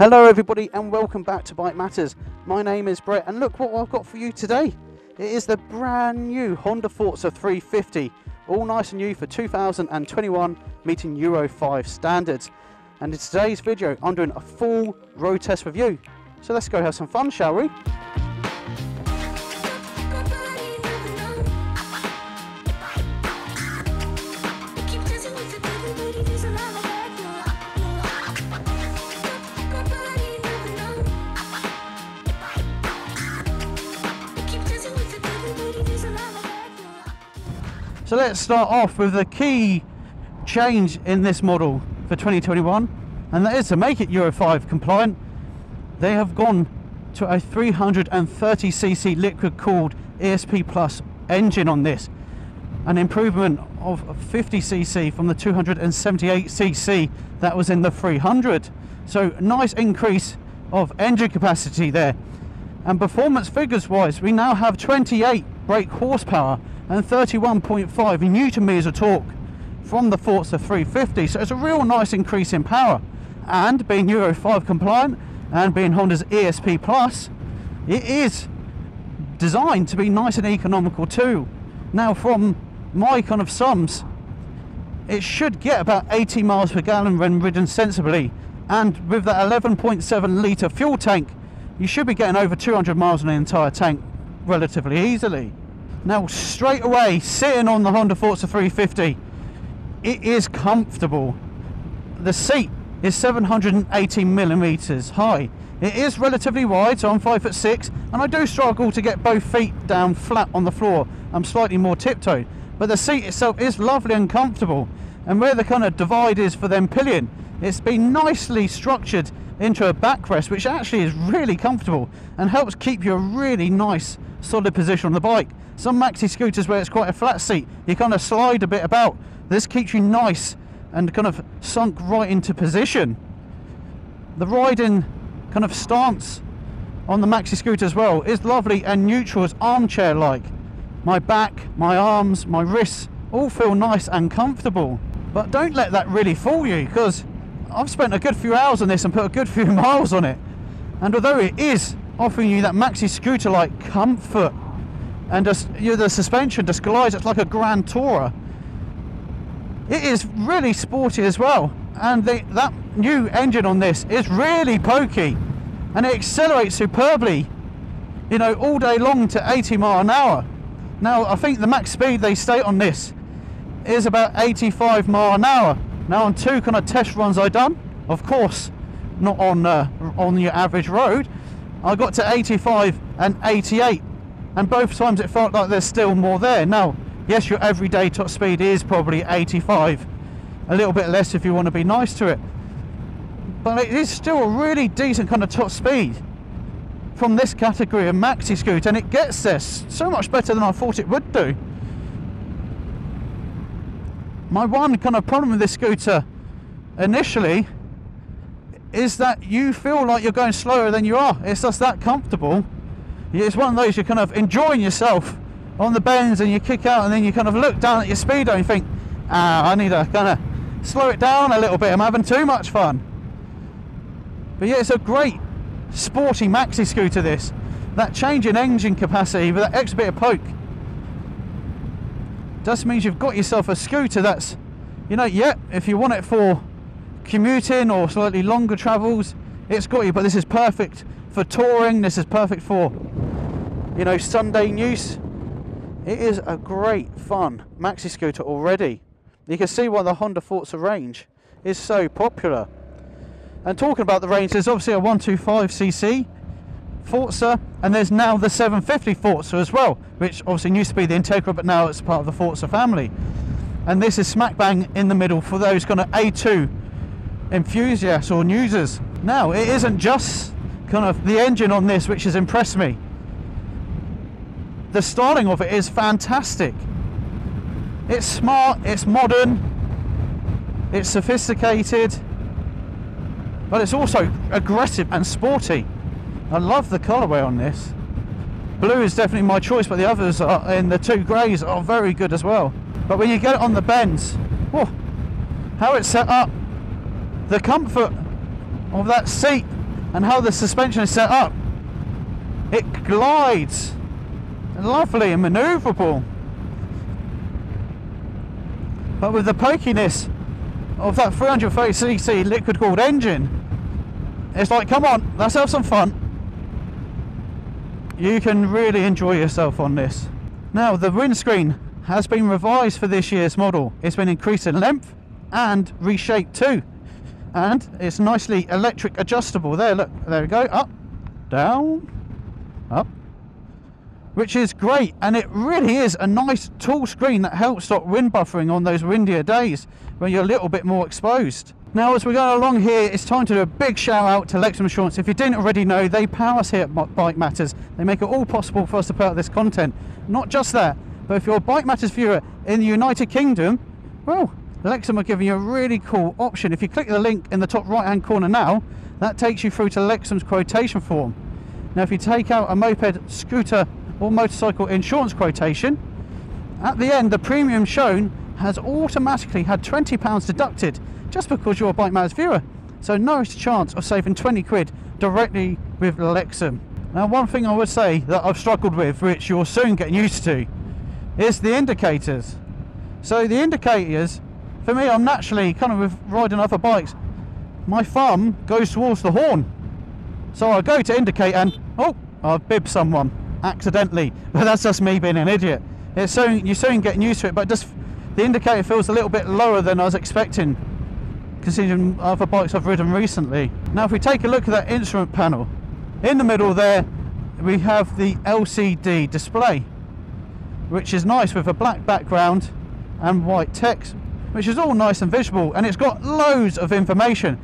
Hello everybody and welcome back to Bike Matters. My name is Brett and look what I've got for you today. It is the brand new Honda Forza 350, all nice and new for 2021, meeting Euro 5 standards. And in today's video I'm doing a full road test review. So let's go have some fun, shall we? So let's start off with the key change in this model for 2021, and that is to make it Euro 5 compliant. They have gone to a 330cc liquid cooled ESP Plus engine on this, an improvement of 50cc from the 278cc that was in the 300. So nice increase of engine capacity there. And performance figures wise, we now have 28 brake horsepower and 31.5 newton meters of torque from the Forza 350, so it's a real nice increase in power. And being Euro 5 compliant and being Honda's ESP Plus, it is designed to be nice and economical too. Now from my kind of sums, it should get about 80 miles per gallon when ridden sensibly, and with that 11.7 litre fuel tank you should be getting over 200 miles on the entire tank relatively easily. Now straight away, sitting on the Honda Forza 350, it is comfortable. The seat is 780mm high. It is relatively wide, so I'm 5'6", and I do struggle to get both feet down flat on the floor. I'm slightly more tiptoed, but the seat itself is lovely and comfortable. And where the kind of divide is for them pillion, it's been nicely structured into a backrest, which actually is really comfortable and helps keep you a really nice solid position on the bike. Some maxi scooters where it's quite a flat seat, you kind of slide a bit about. This keeps you nice and kind of sunk right into position. The riding kind of stance on the maxi scooter as well is lovely and neutral, as armchair like. My back, my arms, my wrists all feel nice and comfortable. But don't let that really fool you, because I've spent a good few hours on this and put a good few miles on it, and although it is offering you that maxi scooter like comfort, and just, you know, the suspension just glides, it's like a Grand Tourer. It is really sporty as well, and that new engine on this is really pokey, and it accelerates superbly, you know, all day long to 80 mile an hour. Now I think the max speed they state on this is about 85 mile an hour. Now on two kind of test runs I've done, of course not on on your average road, I got to 85 and 88, and both times it felt like there's still more there. Now yes, your everyday top speed is probably 85, a little bit less if you want to be nice to it, but it is still a really decent kind of top speed from this category of maxi scooter, and it gets there so much better than I thought it would do. My one kind of problem with this scooter initially is that you feel like you're going slower than you are. It's just that comfortable. It's one of those you're kind of enjoying yourself on the bends and you kick out, and then you kind of look down at your speedo and you think, I need to kind of slow it down a little bit, I'm having too much fun. But yeah, it's a great sporty maxi scooter this. That change in engine capacity with that extra bit of poke just means you've got yourself a scooter that's, you know, yeah, if you want it for commuting or slightly longer travels, it's got you, but this is perfect for touring, this is perfect for, you know, Sunday use. It is a great fun maxi scooter already. You can see why the Honda Forza range is so popular. And talking about the range, there's obviously a 125cc Forza, and there's now the 750 Forza as well, which obviously used to be the Integra, but now it's part of the Forza family. And this is smack bang in the middle for those kind of A2 enthusiasts or users. Now it isn't just kind of the engine on this which has impressed me. The styling of it is fantastic. It's smart, it's modern, it's sophisticated, but it's also aggressive and sporty. I love the colourway on this. Blue is definitely my choice, but the others are, in the two greys, are very good as well. But when you get it on the bends, how it's set up, the comfort of that seat and how the suspension is set up. It glides lovely and maneuverable, but with the pokiness of that 330cc liquid cooled engine, it's like, come on, let's have some fun. You can really enjoy yourself on this. Now, the windscreen has been revised for this year's model. It's been increased in length and reshaped too, and it's nicely electric adjustable. There, look, there we go, up, down, up, which is great. And it really is a nice tall screen that helps stop wind buffering on those windier days when you're a little bit more exposed. Now, as we go along here, it's time to do a big shout out to Lexham Insurance. If you didn't already know, they power us here at Bike Matters. They make it all possible for us to put out this content. Not just that, but if you're a Bike Matters viewer in the United Kingdom, well, Lexham are giving you a really cool option. If you click the link in the top right hand corner now, that takes you through to Lexham's quotation form. Now, if you take out a moped, scooter or motorcycle insurance quotation, at the end the premium shown has automatically had £20 deducted just because you're a Bike Matters viewer. So no chance of saving 20 quid directly with Lexham. Now, one thing I would say that I've struggled with, which you'll soon get used to, is the indicators. So the indicators, for me, I'm naturally kind of with riding other bikes, my thumb goes towards the horn. So I go to indicate and, oh, I've bibbed someone accidentally, but that's just me being an idiot. It's so, you're soon getting used to it, but just the indicator feels a little bit lower than I was expecting, considering other bikes I've ridden recently. Now, if we take a look at that instrument panel, in the middle there we have the LCD display, which is nice with a black background and white text, which is all nice and visible, and it's got loads of information.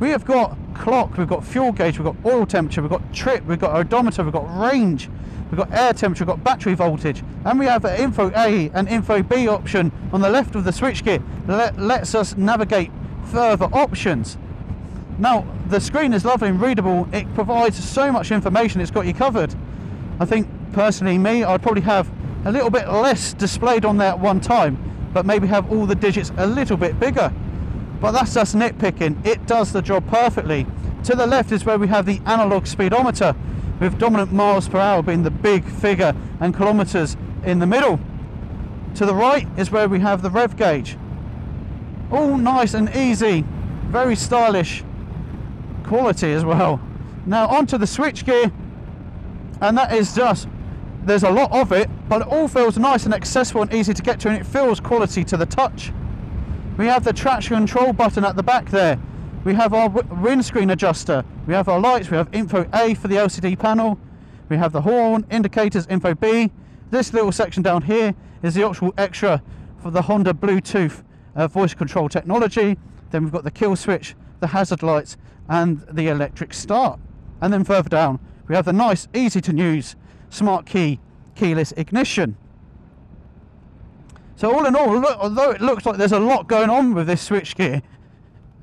We have got clock, we've got fuel gauge, we've got oil temperature, we've got trip, we've got odometer, we've got range, we've got air temperature, we've got battery voltage, and we have an info A and info B option on the left of the switchgear that lets us navigate further options. Now, the screen is lovely and readable. It provides so much information, it's got you covered. I think personally, me, I'd probably have a little bit less displayed on there at one time, but maybe have all the digits a little bit bigger. But that's just nitpicking. It does the job perfectly. To the left is where we have the analog speedometer, with dominant miles per hour being the big figure and kilometers in the middle. To the right is where we have the rev gauge. All nice and easy, very stylish quality as well. Now onto the switch gear, and that is just, there's a lot of it, but it all feels nice and accessible and easy to get to, and it feels quality to the touch. We have the traction control button at the back there. We have our windscreen adjuster. We have our lights. We have info A for the LCD panel. We have the horn, indicators, info B. This little section down here is the actual extra for the Honda Bluetooth voice control technology. Then we've got the kill switch, the hazard lights, and the electric start. And then further down, we have the nice, easy to use smart key keyless ignition. So all in all, look, although it looks like there's a lot going on with this switchgear,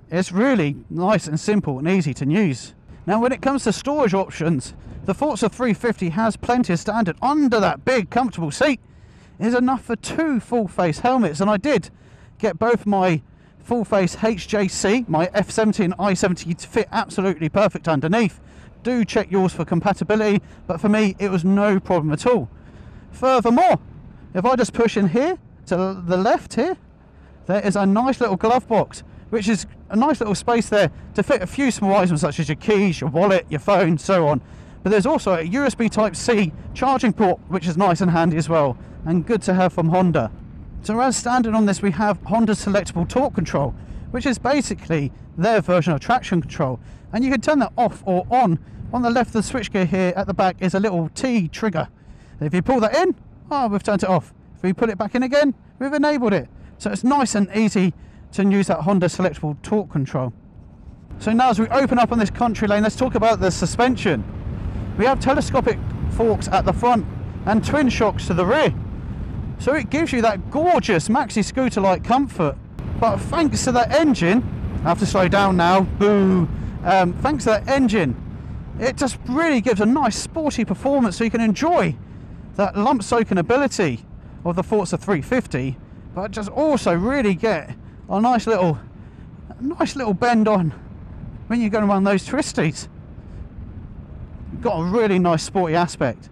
it's really nice and simple and easy to use. Now, when it comes to storage options, the Forza 350 has plenty of standard. Under that big comfortable seat is enough for two full face helmets, and I did get both my full face HJC, my F70 and I70, to fit absolutely perfect underneath. Do check yours for compatibility, but for me it was no problem at all. Furthermore, if I just push in here to the left here, there is a nice little glove box, which is a nice little space there to fit a few small items such as your keys, your wallet, your phone, so on. But there's also a USB Type-C charging port, which is nice and handy as well, and good to have from Honda. So as standard on this, we have Honda's selectable torque control, which is basically their version of traction control, and you can turn that off or on. On the left of the switchgear here at the back is a little T trigger. If you pull that in, oh, we've turned it off. If we put it back in again, we've enabled it. So it's nice and easy to use that Honda selectable torque control. So now, as we open up on this country lane, let's talk about the suspension. We have telescopic forks at the front and twin shocks to the rear. So it gives you that gorgeous maxi scooter-like comfort. But thanks to that engine, I have to slow down now, boo. Thanks to that engine, it just really gives a nice sporty performance, so you can enjoy that lump soaking ability of the Forza 350, but just also really get a nice little bend on when you're going around those twisties. got a really nice sporty aspect.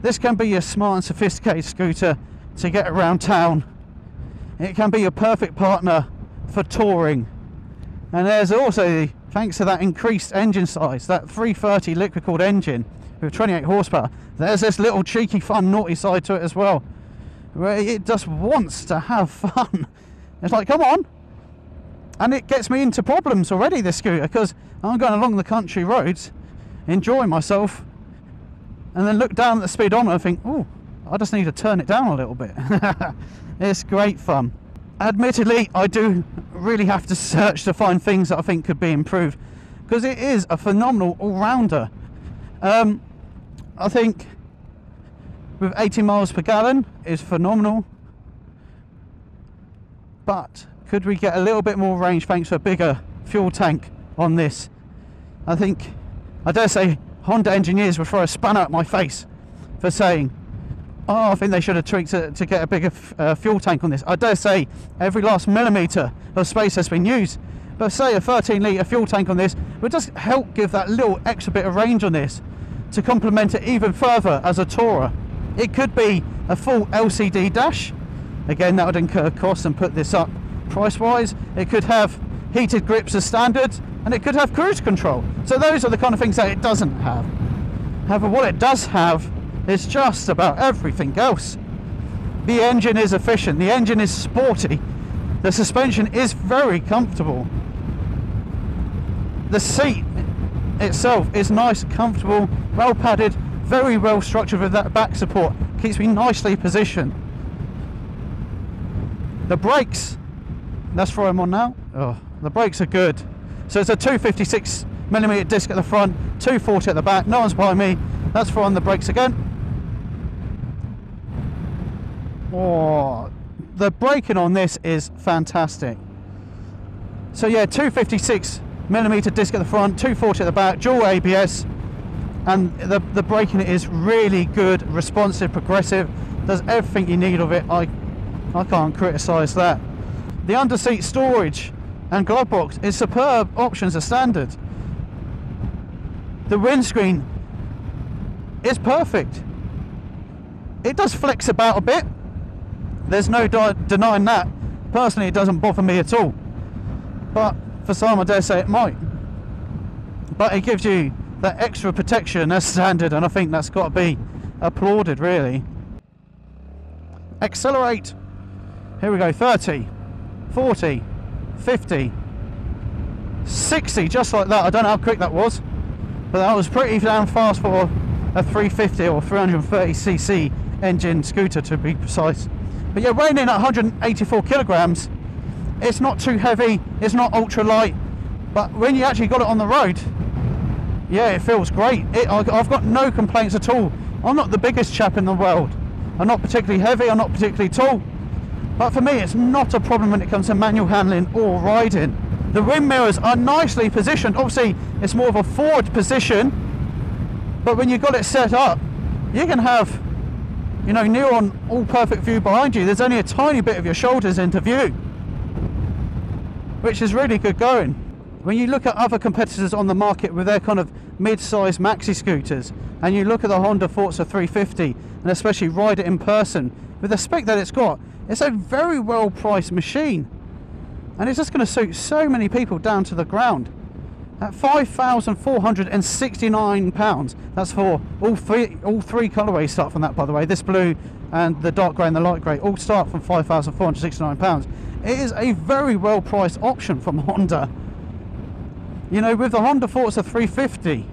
This can be your smart and sophisticated scooter to get around town. It can be your perfect partner for touring. And there's also, thanks to that increased engine size, that 330 liquid-cooled engine with 28 horsepower, there's this little cheeky, fun, naughty side to it as well, where it just wants to have fun. It's like, come on. And it gets me into problems already, this scooter, because I'm going along the country roads, enjoying myself, and then look down at the speedometer and think, oh, I just need to turn it down a little bit. It's great fun. Admittedly, I do really have to search to find things that I think could be improved, because it is a phenomenal all-rounder. I think with 80 miles per gallon is phenomenal, but could we get a little bit more range thanks to a bigger fuel tank on this? I think, I dare say, Honda engineers would throw a spanner at my face for saying, oh, I think they should have tweaked it to get a bigger fuel tank on this. I dare say every last millimetre of space has been used, but say a 13 litre fuel tank on this would just help give that little extra bit of range on this to complement it even further as a tourer. It could be a full LCD dash. Again, that would incur costs and put this up price-wise. It could have heated grips as standard, and it could have cruise control. So those are the kind of things that it doesn't have. However, what it does have is just about everything else. The engine is efficient, the engine is sporty, the suspension is very comfortable. The seat itself is nice, comfortable, well padded, very well structured with that back support, keeps me nicely positioned. The brakes, let's throw them on now. Oh, the brakes are good. So it's a 256mm disc at the front, 240 at the back, no one's behind me. Let's throw on the brakes again. Oh, the braking on this is fantastic. So yeah, 256mm disc at the front, 240 at the back, dual ABS, and the braking is really good, responsive, progressive, does everything you need of it. I can't criticise that. The underseat storage and glove box is superb options as standard. The windscreen is perfect. It does flex about a bit. There's no denying that. Personally, it doesn't bother me at all. But for some, I dare say it might. But it gives you that extra protection as standard, and I think that's got to be applauded, really. Accelerate. Here we go, 30. 40, 50, 60, just like that. I don't know how quick that was, but that was pretty damn fast for a 350 or 330cc engine scooter, to be precise. But yeah, weighing in at 184 kilograms, it's not too heavy, it's not ultra light, but when you actually got it on the road, yeah, it feels great. I've got no complaints at all. I'm not the biggest chap in the world. I'm not particularly heavy, I'm not particularly tall. But for me, it's not a problem when it comes to manual handling or riding. The rim mirrors are nicely positioned. Obviously, it's more of a forward position, but when you've got it set up, you can have, you know, near on all perfect view behind you. There's only a tiny bit of your shoulders into view, which is really good going. When you look at other competitors on the market with their kind of mid-size maxi scooters, and you look at the Honda Forza 350, and especially ride it in person, with the spec that it's got, it's a very well priced machine, and it's just going to suit so many people down to the ground. At £5,469, that's for all three colourways start from that, by the way. This blue and the dark grey and the light grey all start from £5,469. It is a very well priced option from Honda. You know, with the Honda Forza 350,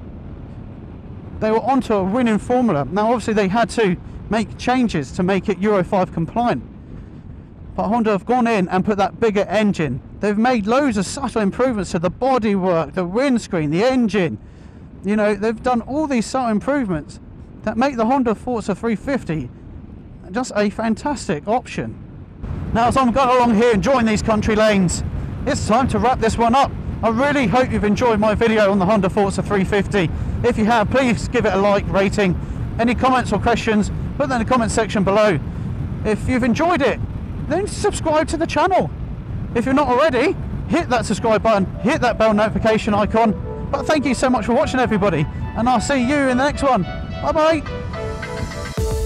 they were onto a winning formula. Now obviously they had to make changes to make it Euro 5 compliant, but Honda have gone in and put that bigger engine. They've made loads of subtle improvements to the bodywork, the windscreen, the engine. You know, they've done all these subtle improvements that make the Honda Forza 350 just a fantastic option. Now, as I'm going along here enjoying these country lanes, it's time to wrap this one up. I really hope you've enjoyed my video on the Honda Forza 350. If you have, please give it a like, rating. Any comments or questions, put them in the comment section below. If you've enjoyed it, then subscribe to the channel. If you're not already, hit that subscribe button, hit that bell notification icon, But thank you so much for watching, everybody, and I'll see you in the next one. Bye bye.